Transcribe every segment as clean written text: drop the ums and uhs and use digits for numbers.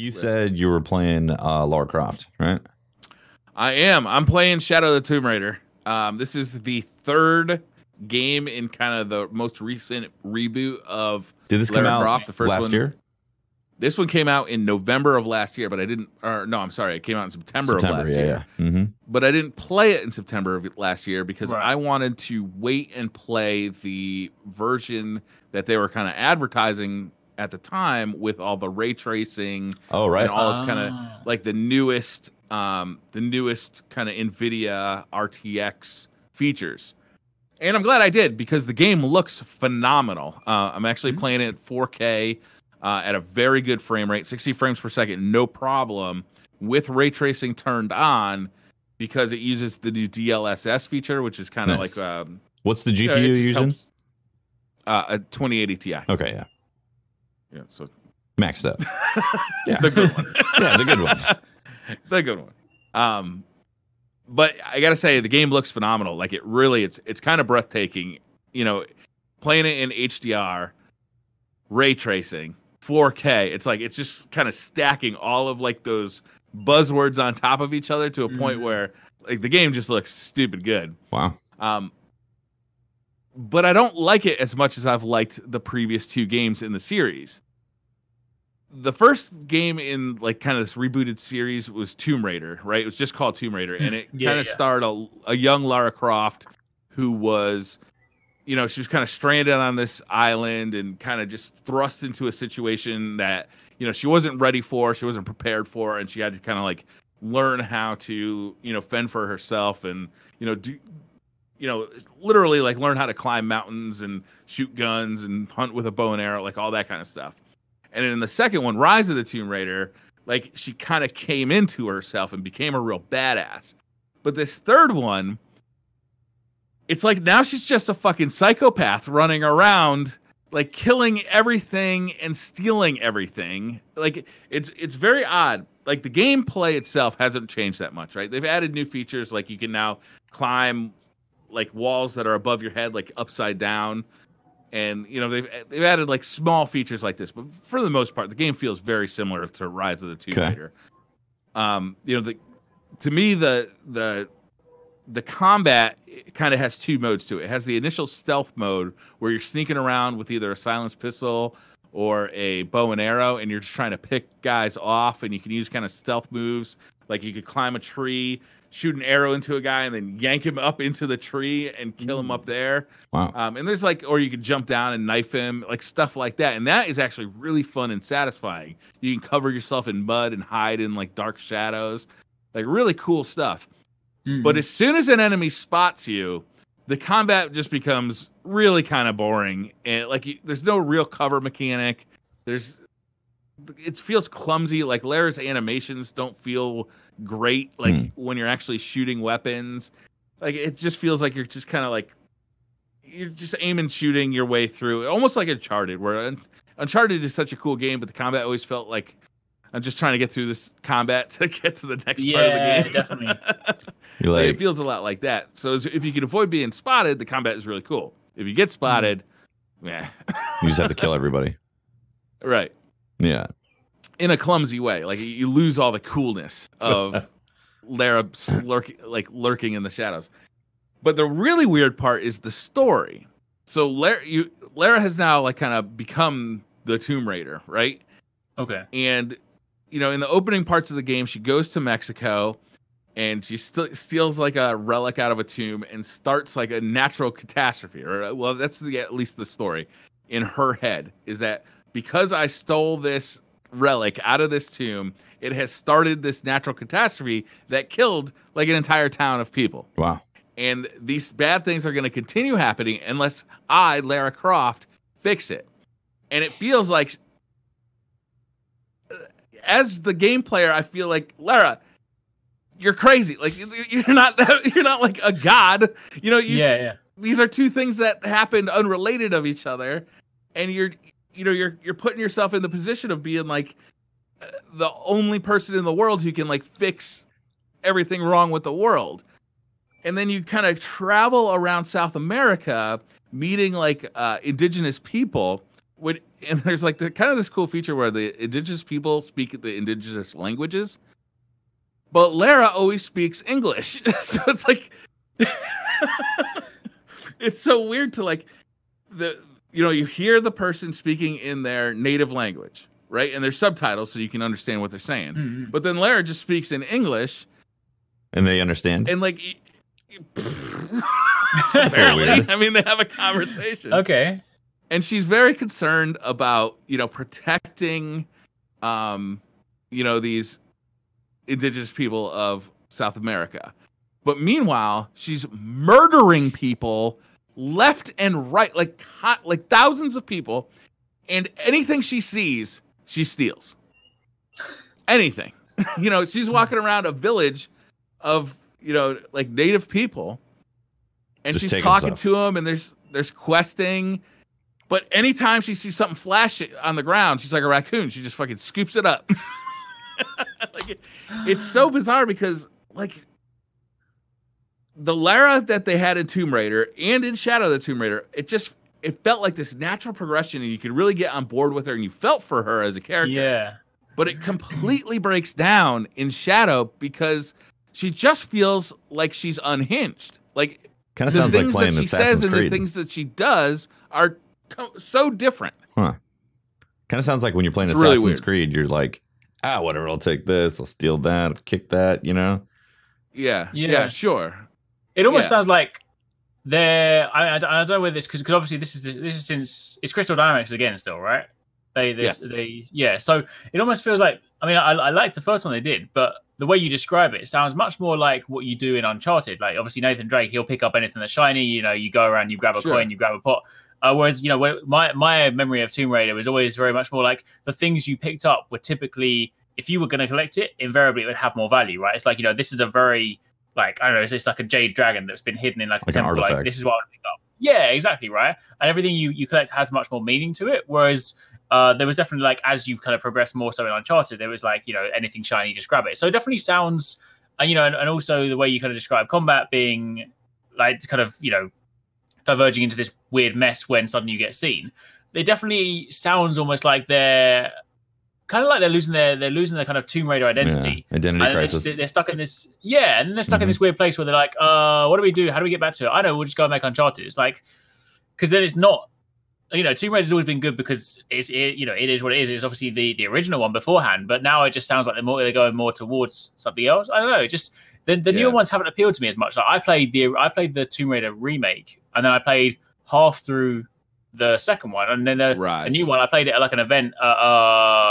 You said you were playing Lara Croft, right? I am. I'm playing Shadow of the Tomb Raider. This is the third game in kind of the most recent reboot of Lara Croft. The first last year? This one came out in November of last year, but I didn't. Or no, I'm sorry. It came out in September of last year. Yeah. Mm-hmm. But I didn't play it in September of last year because I wanted to wait and play the version that they were kind of advertising at the time with all the ray tracing. Oh, right. And all of kind of like the newest kind of NVIDIA RTX features. And I'm glad I did because the game looks phenomenal. I'm actually playing it 4K. At a very good frame rate, 60 frames per second, no problem, with ray tracing turned on because it uses the new DLSS feature, which is kind of like... what's the GPU using? A 2080 Ti. Okay, yeah. Yeah, so... Maxed up. Yeah. The good one. Yeah, the good one. The good one. But I gotta say, the game looks phenomenal. Like, it really, it's kind of breathtaking. You know, playing it in HDR, ray tracing, 4K, it's like it's just kind of stacking all of like those buzzwords on top of each other to a point where like the game just looks stupid good. Wow. But I don't like it as much as I've liked the previous two games in the series. The first game in like kind of this rebooted series was Tomb Raider, right? It was just called Tomb Raider, and it starred a young Lara Croft who was... You know, she was kind of stranded on this island and kind of just thrust into a situation that, you know, she wasn't ready for, she wasn't prepared for, and she had to kind of like learn how to, you know, fend for herself and, you know, do, you know, literally like learn how to climb mountains and shoot guns and hunt with a bow and arrow, like all that kind of stuff. And in the second one, Rise of the Tomb Raider, like she kind of came into herself and became a real badass. But this third one, it's like now she's just a fucking psychopath running around, like killing everything and stealing everything. Like it's very odd. Like the gameplay itself hasn't changed that much, right? They've added new features, like you can now climb like walls that are above your head, like upside down, and you know they've added like small features like this. But for the most part, the game feels very similar to Rise of the Tomb Raider. You know, to me the combat kind of has two modes to it. It has the initial stealth mode where you're sneaking around with either a silenced pistol or a bow and arrow, and you're just trying to pick guys off, and you can use kind of stealth moves. Like you could climb a tree, shoot an arrow into a guy, and then yank him up into the tree and kill him up there. Wow. And there's like, or you could jump down and knife him, like stuff like that. And that is actually really fun and satisfying. You can cover yourself in mud and hide in like dark shadows, like really cool stuff. But as soon as an enemy spots you, the combat just becomes really kind of boring, and like there's no real cover mechanic. It feels clumsy. Like Lara's animations don't feel great. Like when you're actually shooting weapons, like it just feels like you're just kind of like you're just aiming, shooting your way through, almost like Uncharted. Where Uncharted is such a cool game, but the combat always felt like I'm just trying to get through this combat to get to the next part of the game. Yeah, definitely. You're like, it feels a lot like that. So if you can avoid being spotted, the combat is really cool. If you get spotted, you just have to kill everybody. Right. Yeah. In a clumsy way. Like you lose all the coolness of Lara lurking in the shadows. But the really weird part is the story. So Lara has now like kind of become the Tomb Raider, right? Okay. And you know, in the opening parts of the game, she goes to Mexico and she steals like a relic out of a tomb and starts like a natural catastrophe. Or, well, that's at least the story in her head, is that because I stole this relic out of this tomb, it has started this natural catastrophe that killed like an entire town of people. Wow. And these bad things are going to continue happening unless I, Lara Croft, fix it. And it feels like... As the game player, I feel like, Lara, you're crazy. Like you're not like a god. You know, these are two things that happened unrelated of each other, and you're putting yourself in the position of being like the only person in the world who can like fix everything wrong with the world. And then you kind of travel around South America meeting like indigenous people, and there's like the kind of this cool feature where the indigenous people speak the indigenous languages, but Lara always speaks English. So it's like, it's so weird to like you hear the person speaking in their native language, right? And there's subtitles so you can understand what they're saying. Mm-hmm. But then Lara just speaks in English, and they understand. And like, apparently, I mean, they have a conversation. Okay. And she's very concerned about, protecting, these indigenous people of South America. But meanwhile, she's murdering people left and right, like thousands of people. And anything she sees, she steals. Anything. She's walking around a village of, native people. And just she's talking to them, and there's questing. But anytime she sees something flash on the ground, she's like a raccoon. She just fucking scoops it up. It's so bizarre because, the Lara that they had in Tomb Raider and in Shadow of the Tomb Raider, it felt like this natural progression, and you could really get on board with her, and you felt for her as a character. Yeah. But it completely breaks down in Shadow because she just feels like she's unhinged. Like, kind of sounds like playing Assassin's Creed. The things that she says and the things that she does are so different. Huh. Kind of sounds like when you're playing Assassin's Creed, you're like, whatever, I'll take this, I'll steal that, I'll kick that, Yeah. Yeah, sure. It almost sounds like they're... I don't know whether this... Because obviously this is since... It's Crystal Dynamics again still, right? Yeah, so it almost feels like... I mean, I like the first one they did, but the way you describe it, it sounds much more like what you do in Uncharted. Like, obviously, Nathan Drake, he'll pick up anything that's shiny. You go around, you grab a coin, you grab a pot... whereas, my memory of Tomb Raider was always very much more like the things you picked up were typically, if you were going to collect it, invariably it would have more value, right? It's like, this is a very, I don't know, it's like a jade dragon that's been hidden in like a temple. Like, this is what I would pick up. Yeah, exactly, right? And everything you collect has much more meaning to it. Whereas there was definitely as you kind of progress more so in Uncharted, there was anything shiny, just grab it. So it definitely sounds, and also the way you kind of describe combat being diverging into this weird mess when suddenly you get seen. It definitely sounds almost like they're losing their kind of Tomb Raider identity. Yeah, identity crisis. They're stuck in this. Yeah, and they're stuck in this weird place where they're like, what do we do? How do we get back to it? I know, we'll just go and make Uncharted. It's like, because then it's not. Tomb Raider's always been good because it is what it is. It's obviously the original one beforehand, but now it just sounds like they're going more towards something else. I don't know. It just. The newer ones haven't appealed to me as much. Like, I played the Tomb Raider remake, and then I played half through the second one, and then the new one I played it at like an event at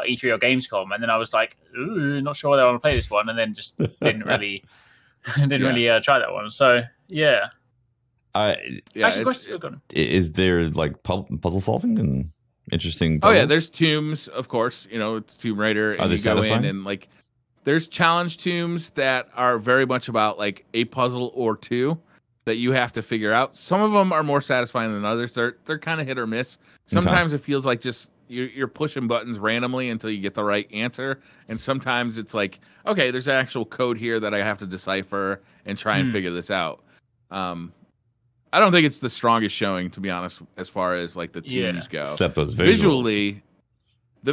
E3 or Gamescom, and then I was like, ooh, not sure whether I want to play this one, and then just didn't really try that one. So yeah, is there like puzzle solving and interesting? Puzzles? Oh yeah, there's tombs, of course. It's Tomb Raider, and you go in and like. There's challenge tombs that are very much about like a puzzle or two that you have to figure out. Some of them are more satisfying than others. They're kind of hit or miss. Sometimes it feels like just you're pushing buttons randomly until you get the right answer. And sometimes it's like, okay, there's an actual code here that I have to decipher and try and figure this out. I don't think it's the strongest showing, to be honest, as far as like the tombs go. Except those visually.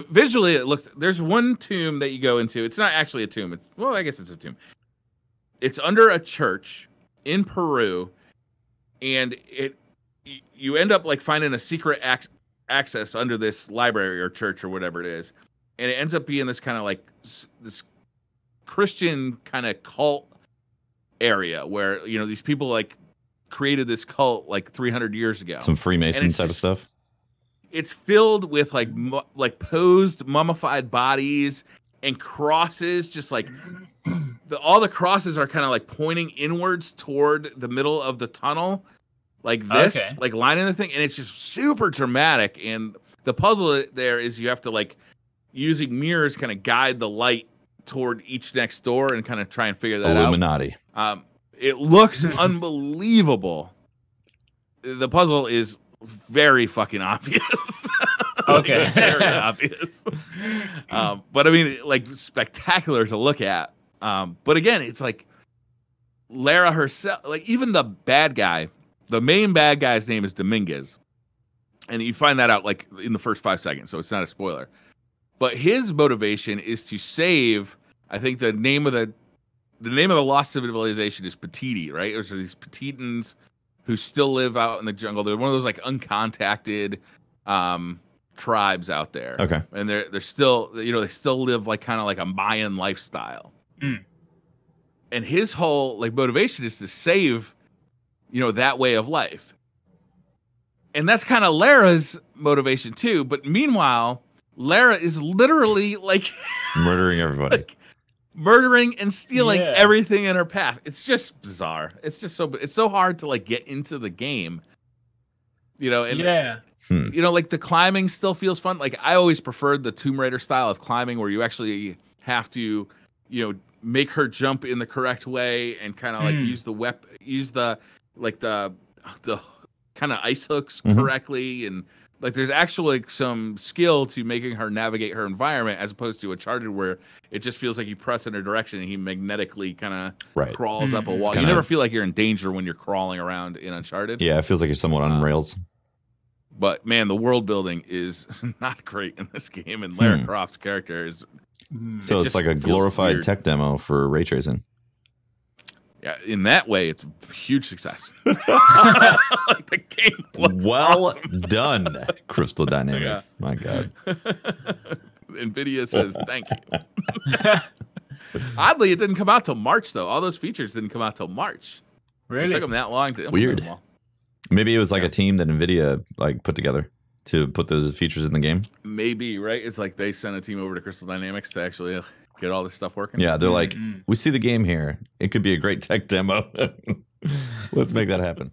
Visually, it looked. There's one tomb that you go into. It's not actually a tomb. I guess it's a tomb. It's under a church in Peru, and you end up like finding a secret access under this library or church or whatever it is, and it ends up being this kind of like this Christian kind of cult area where these people like created this cult like 300 years ago. Some Freemason type of stuff. It's filled with like posed mummified bodies and crosses. Just like all the crosses are kind of like pointing inwards toward the middle of the tunnel, like this, like lining the thing, and it's just super dramatic. And the puzzle there is you have to like using mirrors kind of guide the light toward each next door and kind of try and figure that Illuminati. Out. It looks unbelievable. The puzzle is. Very fucking obvious. Very obvious. But I mean, like, spectacular to look at. But again, it's like Lara herself, like, even the bad guy, the main bad guy's name is Dominguez. And you find that out like in the first 5 seconds, so it's not a spoiler. But his motivation is to save. I think the name of the lost civilization is Petiti, right? There's these Petitans who still live out in the jungle. They're one of those like uncontacted tribes out there. Okay, and they're still, you know, they still live like kind of like a Mayan lifestyle. Mm. And his whole like motivation is to save, you know, that way of life. And that's kind of Lara's motivation too. But meanwhile, Lara is literally like murdering everybody, like, murdering and stealing everything in her path. It's just bizarre. It's just so, it's so hard to like get into the game, you know. And you know, like the climbing still feels fun. Like I always preferred the Tomb Raider style of climbing, where you actually have to, you know, make her jump in the correct way and kind of like use the like the kind of ice hooks correctly, and like there's actually like some skill to making her navigate her environment, as opposed to Uncharted, where it just feels like you press in her direction and he magnetically kind of crawls up a wall. Kinda... You never feel like you're in danger when you're crawling around in Uncharted. Yeah, it feels like you're somewhat on rails. But man, the world building is not great in this game, and Lara Croft's character is. So it's like a glorified tech demo for ray tracing. Yeah, in that way, it's a huge success. Like the game was awesome. Done, Crystal Dynamics. Yeah. My God. NVIDIA says thank you. Oddly, it didn't come out till March, though. All those features didn't come out till March. Really? It took them that long to implement them all. Maybe it was like a team that NVIDIA like put together to put those features in the game. Maybe, right? It's like they sent a team over to Crystal Dynamics to actually... get all this stuff working. Yeah, they're like, we see the game here. It could be a great tech demo. Let's make that happen.